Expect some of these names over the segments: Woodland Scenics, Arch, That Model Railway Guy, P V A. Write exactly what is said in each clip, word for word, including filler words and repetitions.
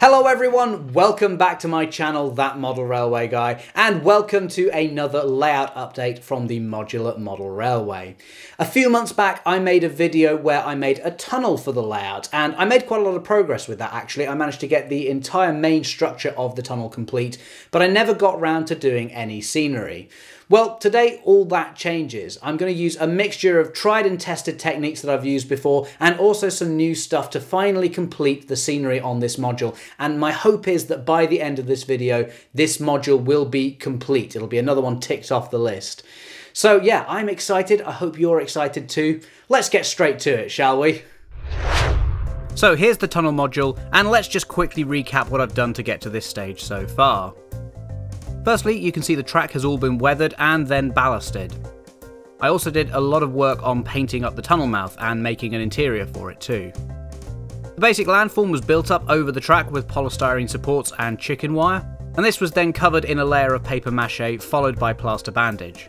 Hello everyone, welcome back to my channel, That Model Railway Guy, and welcome to another layout update from the modular model railway. A few months back I made a video where I made a tunnel for the layout, and I made quite a lot of progress with that actually. I managed to get the entire main structure of the tunnel complete, but I never got round to doing any scenery. Well, today all that changes. I'm going to use a mixture of tried and tested techniques that I've used before and also some new stuff to finally complete the scenery on this module. And my hope is that by the end of this video, this module will be complete. It'll be another one ticked off the list. So yeah, I'm excited. I hope you're excited too. Let's get straight to it, shall we? So here's the tunnel module, and let's just quickly recap what I've done to get to this stage so far. Firstly, you can see the track has all been weathered and then ballasted. I also did a lot of work on painting up the tunnel mouth and making an interior for it too. The basic landform was built up over the track with polystyrene supports and chicken wire, and this was then covered in a layer of paper mache followed by plaster bandage.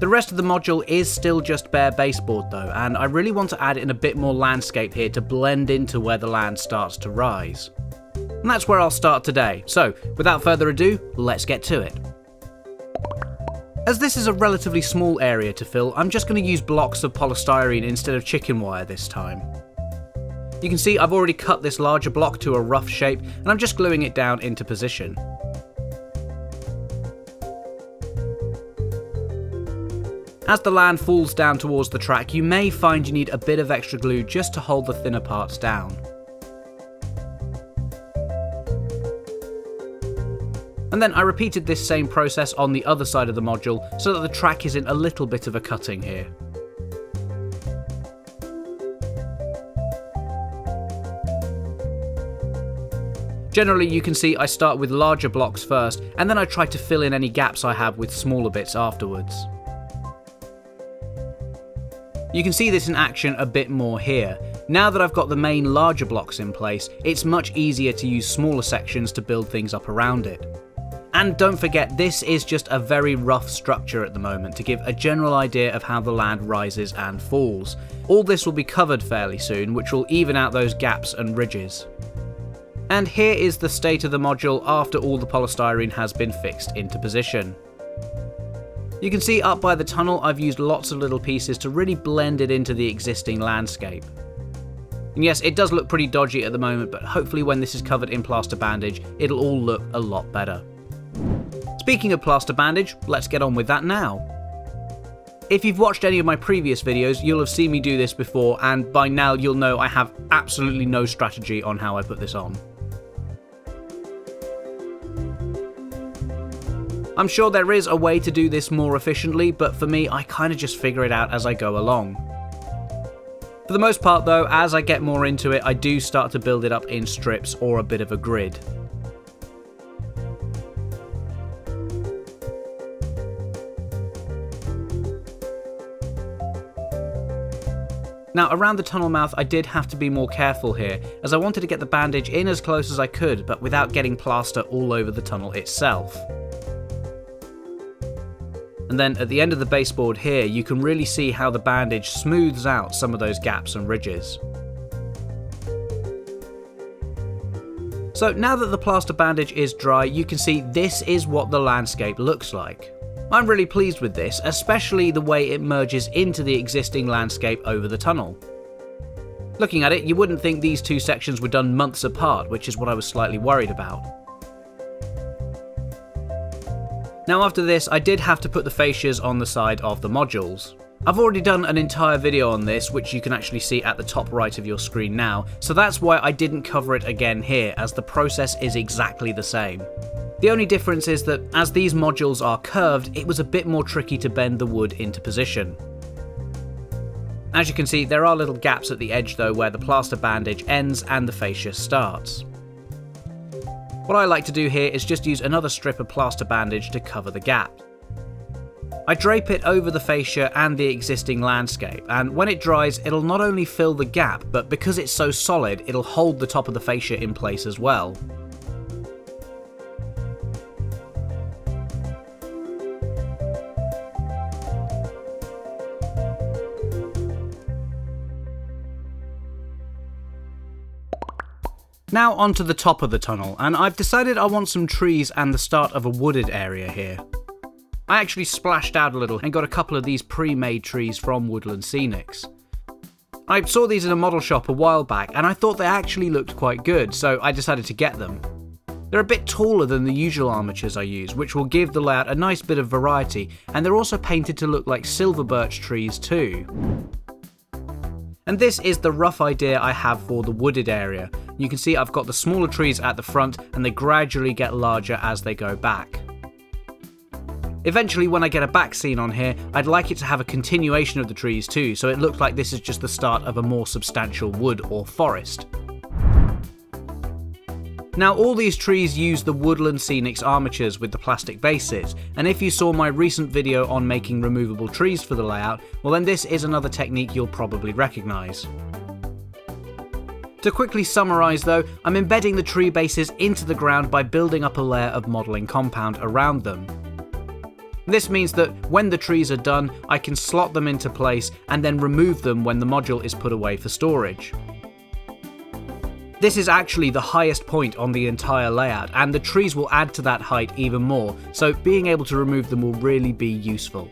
The rest of the module is still just bare baseboard though, and I really want to add in a bit more landscape here to blend into where the land starts to rise. And that's where I'll start today, so without further ado, let's get to it. As this is a relatively small area to fill, I'm just going to use blocks of polystyrene instead of chicken wire this time. You can see I've already cut this larger block to a rough shape, and I'm just gluing it down into position. As the land falls down towards the track, you may find you need a bit of extra glue just to hold the thinner parts down. And then I repeated this same process on the other side of the module so that the track is in a little bit of a cutting here. Generally you can see I start with larger blocks first, and then I try to fill in any gaps I have with smaller bits afterwards. You can see this in action a bit more here. Now that I've got the main larger blocks in place, it's much easier to use smaller sections to build things up around it. And don't forget, this is just a very rough structure at the moment to give a general idea of how the land rises and falls. All this will be covered fairly soon, which will even out those gaps and ridges. And here is the state of the module after all the polystyrene has been fixed into position. You can see up by the tunnel I've used lots of little pieces to really blend it into the existing landscape. And yes, it does look pretty dodgy at the moment, but hopefully when this is covered in plaster bandage, it'll all look a lot better. Speaking of plaster bandage, let's get on with that now. If you've watched any of my previous videos, you'll have seen me do this before, and by now you'll know I have absolutely no strategy on how I put this on. I'm sure there is a way to do this more efficiently, but for me, I kind of just figure it out as I go along. For the most part though, as I get more into it, I do start to build it up in strips or a bit of a grid. Now around the tunnel mouth I did have to be more careful here, as I wanted to get the bandage in as close as I could but without getting plaster all over the tunnel itself. And then at the end of the baseboard here you can really see how the bandage smooths out some of those gaps and ridges. So now that the plaster bandage is dry, you can see this is what the landscape looks like. I'm really pleased with this, especially the way it merges into the existing landscape over the tunnel. Looking at it, you wouldn't think these two sections were done months apart, which is what I was slightly worried about. Now after this, I did have to put the fascias on the side of the modules. I've already done an entire video on this, which you can actually see at the top right of your screen now, so that's why I didn't cover it again here, as the process is exactly the same. The only difference is that, as these modules are curved, it was a bit more tricky to bend the wood into position. As you can see, there are little gaps at the edge though where the plaster bandage ends and the fascia starts. What I like to do here is just use another strip of plaster bandage to cover the gap. I drape it over the fascia and the existing landscape, and when it dries it'll not only fill the gap, but because it's so solid it'll hold the top of the fascia in place as well. Now onto the top of the tunnel, and I've decided I want some trees and the start of a wooded area here. I actually splashed out a little and got a couple of these pre-made trees from Woodland Scenics. I saw these in a model shop a while back and I thought they actually looked quite good, so I decided to get them. They're a bit taller than the usual armatures I use, which will give the layout a nice bit of variety, and they're also painted to look like silver birch trees too. And this is the rough idea I have for the wooded area. You can see I've got the smaller trees at the front and they gradually get larger as they go back. Eventually, when I get a back scene on here, I'd like it to have a continuation of the trees too, so it looks like this is just the start of a more substantial wood or forest. Now, all these trees use the Woodland Scenics armatures with the plastic bases, and if you saw my recent video on making removable trees for the layout, well then this is another technique you'll probably recognise. To quickly summarise though, I'm embedding the tree bases into the ground by building up a layer of modelling compound around them. This means that when the trees are done, I can slot them into place and then remove them when the module is put away for storage. This is actually the highest point on the entire layout, and the trees will add to that height even more, so being able to remove them will really be useful.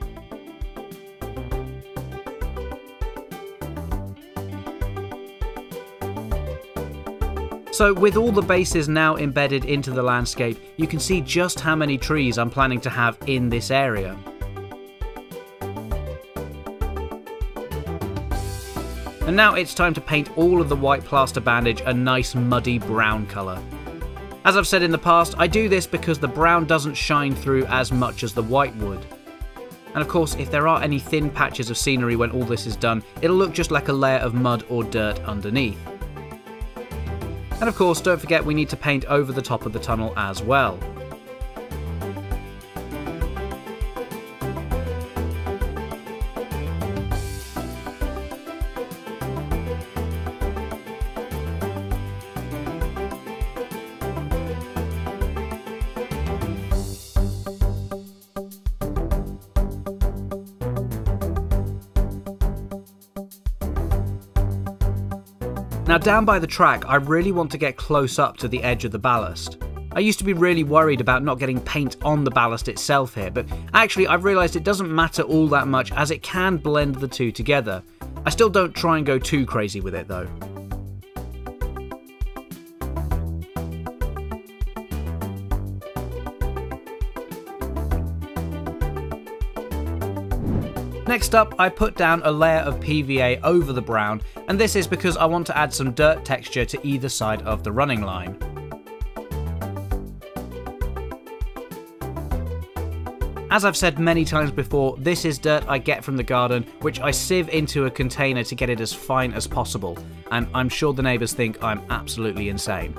So with all the bases now embedded into the landscape, you can see just how many trees I'm planning to have in this area. And now it's time to paint all of the white plaster bandage a nice muddy brown colour. As I've said in the past, I do this because the brown doesn't shine through as much as the white would. And of course, if there are any thin patches of scenery when all this is done, it'll look just like a layer of mud or dirt underneath. And of course, don't forget we need to paint over the top of the tunnel as well. Now down by the track, I really want to get close up to the edge of the ballast. I used to be really worried about not getting paint on the ballast itself here, but actually I've realised it doesn't matter all that much as it can blend the two together. I still don't try and go too crazy with it though. Next up, I put down a layer of P V A over the brown, and this is because I want to add some dirt texture to either side of the running line. As I've said many times before, this is dirt I get from the garden, which I sieve into a container to get it as fine as possible, and I'm sure the neighbours think I'm absolutely insane.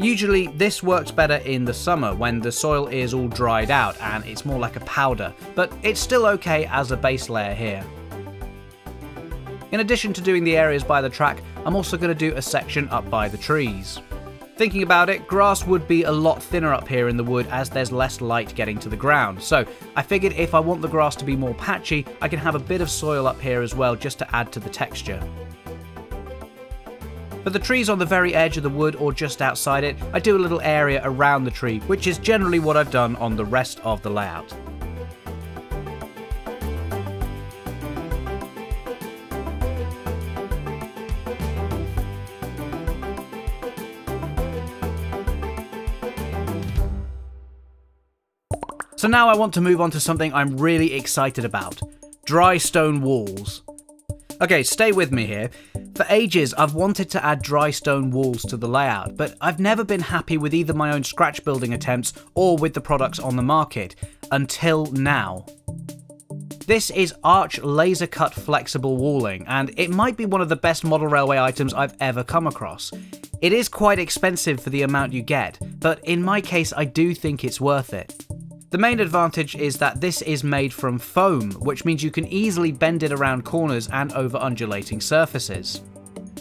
Usually this works better in the summer when the soil is all dried out and it's more like a powder, but it's still okay as a base layer here. In addition to doing the areas by the track, I'm also going to do a section up by the trees. Thinking about it, grass would be a lot thinner up here in the wood as there's less light getting to the ground, so I figured if I want the grass to be more patchy, I can have a bit of soil up here as well just to add to the texture. For the trees on the very edge of the wood or just outside it, I do a little area around the tree, which is generally what I've done on the rest of the layout. So now I want to move on to something I'm really excited about: dry stone walls. Okay, stay with me here. For ages, I've wanted to add dry stone walls to the layout, but I've never been happy with either my own scratch building attempts or with the products on the market, until now. This is Arch laser cut flexible walling, and it might be one of the best model railway items I've ever come across. It is quite expensive for the amount you get, but in my case, I do think it's worth it. The main advantage is that this is made from foam, which means you can easily bend it around corners and over undulating surfaces.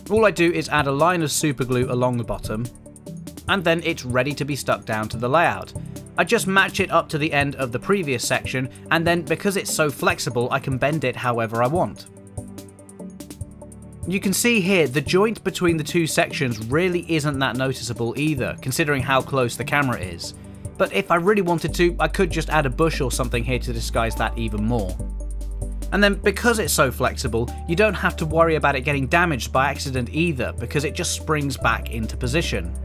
All I do is add a line of super glue along the bottom, and then it's ready to be stuck down to the layout. I just match it up to the end of the previous section, and then because it's so flexible, I can bend it however I want. You can see here, the joint between the two sections really isn't that noticeable either, considering how close the camera is. But if I really wanted to, I could just add a bush or something here to disguise that even more. And then because it's so flexible, you don't have to worry about it getting damaged by accident either, because it just springs back into position.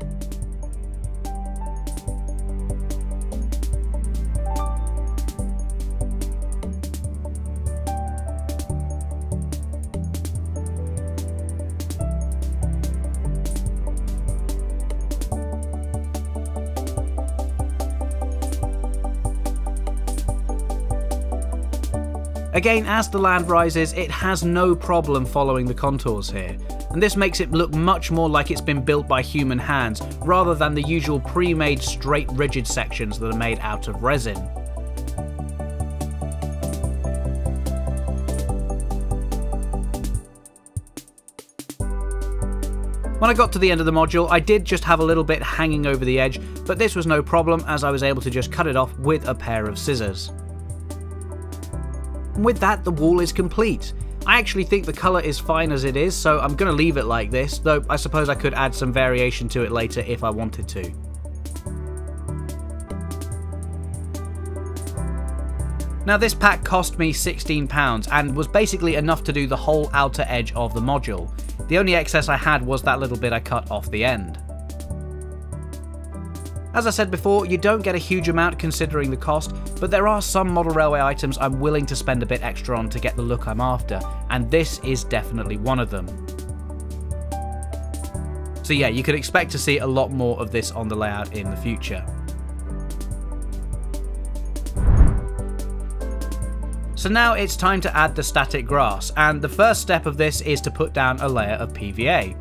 Again, as the land rises, it has no problem following the contours here, and this makes it look much more like it's been built by human hands, rather than the usual pre-made straight rigid sections that are made out of resin. When I got to the end of the module, I did just have a little bit hanging over the edge, but this was no problem as I was able to just cut it off with a pair of scissors. And with that, the wall is complete. I actually think the colour is fine as it is, so I'm going to leave it like this, though I suppose I could add some variation to it later if I wanted to. Now this pack cost me sixteen pounds and was basically enough to do the whole outer edge of the module. The only excess I had was that little bit I cut off the end. As I said before, you don't get a huge amount considering the cost, but there are some model railway items I'm willing to spend a bit extra on to get the look I'm after, and this is definitely one of them. So yeah, you could expect to see a lot more of this on the layout in the future. So now it's time to add the static grass, and the first step of this is to put down a layer of P V A.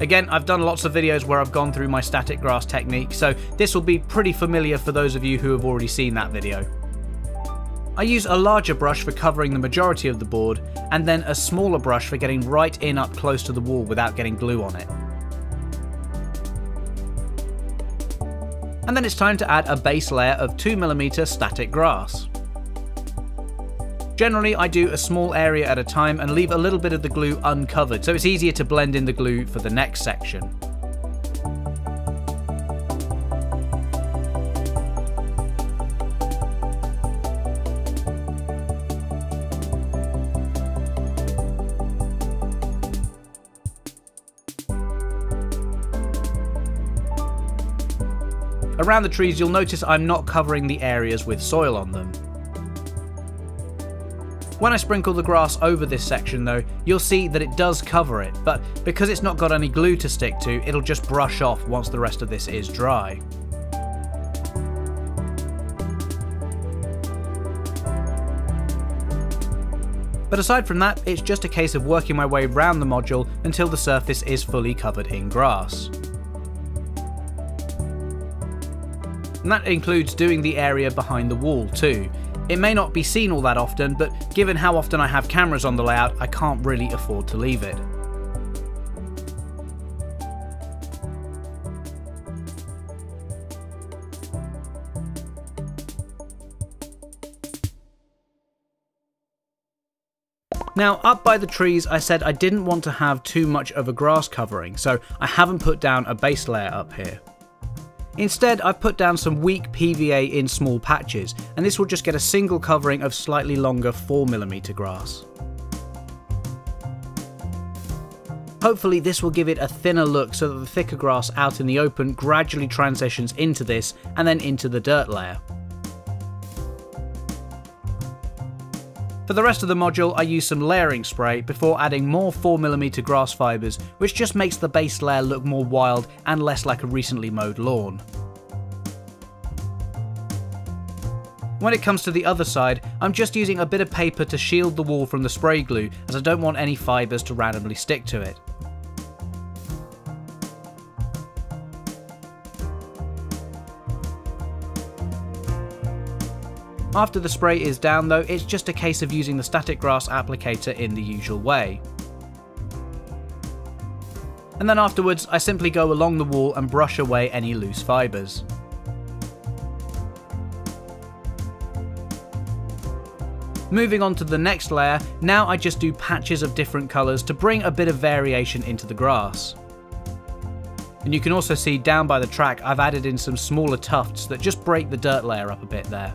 Again, I've done lots of videos where I've gone through my static grass technique, so this will be pretty familiar for those of you who have already seen that video. I use a larger brush for covering the majority of the board, and then a smaller brush for getting right in up close to the wall without getting glue on it. And then it's time to add a base layer of two millimeter static grass. Generally, I do a small area at a time and leave a little bit of the glue uncovered, so it's easier to blend in the glue for the next section. Around the trees, you'll notice I'm not covering the areas with soil on them. When I sprinkle the grass over this section though, you'll see that it does cover it, but because it's not got any glue to stick to, it'll just brush off once the rest of this is dry. But aside from that, it's just a case of working my way round the module until the surface is fully covered in grass. And that includes doing the area behind the wall too. It may not be seen all that often, but given how often I have cameras on the layout, I can't really afford to leave it. Now, up by the trees, I said I didn't want to have too much of a grass covering, so I haven't put down a base layer up here. Instead, I've put down some weak P V A in small patches, and this will just get a single covering of slightly longer four millimeter grass. Hopefully this will give it a thinner look so that the thicker grass out in the open gradually transitions into this and then into the dirt layer. For the rest of the module, I use some layering spray before adding more four millimeter grass fibres, which just makes the base layer look more wild and less like a recently mowed lawn. When it comes to the other side, I'm just using a bit of paper to shield the wall from the spray glue, as I don't want any fibres to randomly stick to it. After the spray is down though, it's just a case of using the static grass applicator in the usual way. And then afterwards, I simply go along the wall and brush away any loose fibres. Moving on to the next layer, now I just do patches of different colours to bring a bit of variation into the grass. And you can also see down by the track I've added in some smaller tufts that just break the dirt layer up a bit there.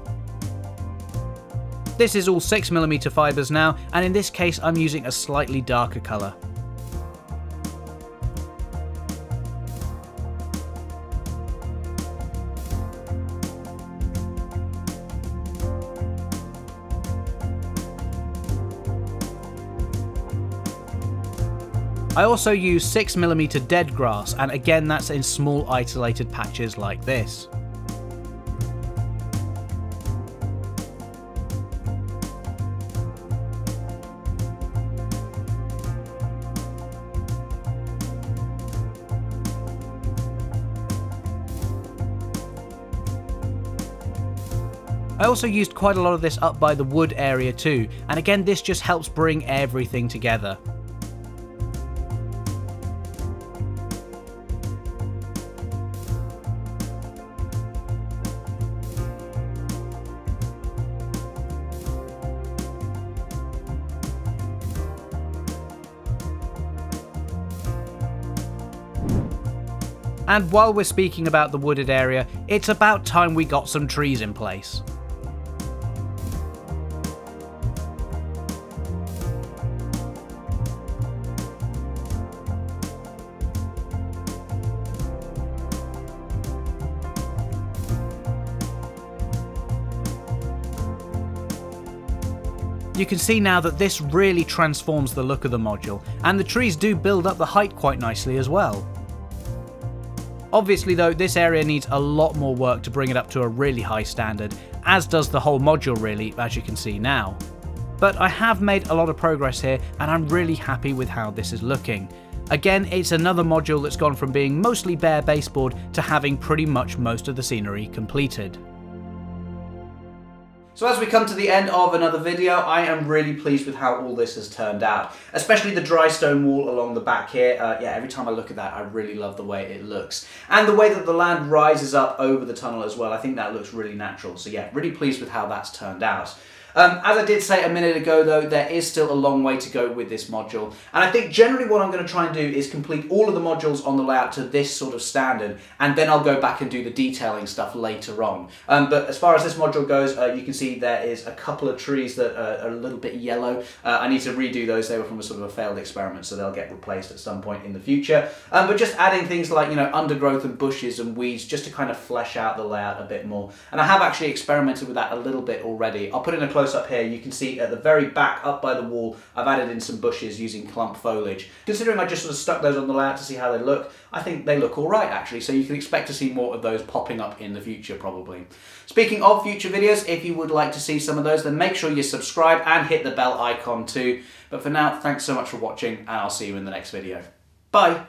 This is all six millimeter fibres now, and in this case I'm using a slightly darker colour. I also use six millimeter dead grass, and again that's in small isolated patches like this. I also used quite a lot of this up by the wood area too, and again this just helps bring everything together. And while we're speaking about the wooded area, it's about time we got some trees in place. You can see now that this really transforms the look of the module, and the trees do build up the height quite nicely as well. Obviously though, this area needs a lot more work to bring it up to a really high standard, as does the whole module really, as you can see now. But I have made a lot of progress here, and I'm really happy with how this is looking. Again, it's another module that's gone from being mostly bare baseboard to having pretty much most of the scenery completed. So as we come to the end of another video, I am really pleased with how all this has turned out, especially the dry stone wall along the back here. Uh, yeah, every time I look at that, I really love the way it looks. And the way that the land rises up over the tunnel as well, I think that looks really natural. So yeah, really pleased with how that's turned out. Um, as I did say a minute ago though, there is still a long way to go with this module, and I think generally what I'm going to try and do is complete all of the modules on the layout to this sort of standard, and then I'll go back and do the detailing stuff later on. Um, but as far as this module goes, uh, you can see there is a couple of trees that are, are a little bit yellow. Uh, I need to redo those, they were from a sort of a failed experiment, so they'll get replaced at some point in the future. Um, but just adding things like, you know, undergrowth and bushes and weeds just to kind of flesh out the layout a bit more. And I have actually experimented with that a little bit already. I'll put in a close up here, you can see at the very back up by the wall I've added in some bushes using clump foliage. Considering I just sort of stuck those on the layout to see how they look, I think they look alright actually, so you can expect to see more of those popping up in the future probably. Speaking of future videos, if you would like to see some of those, then make sure you subscribe and hit the bell icon too. But for now, thanks so much for watching, and I'll see you in the next video. Bye!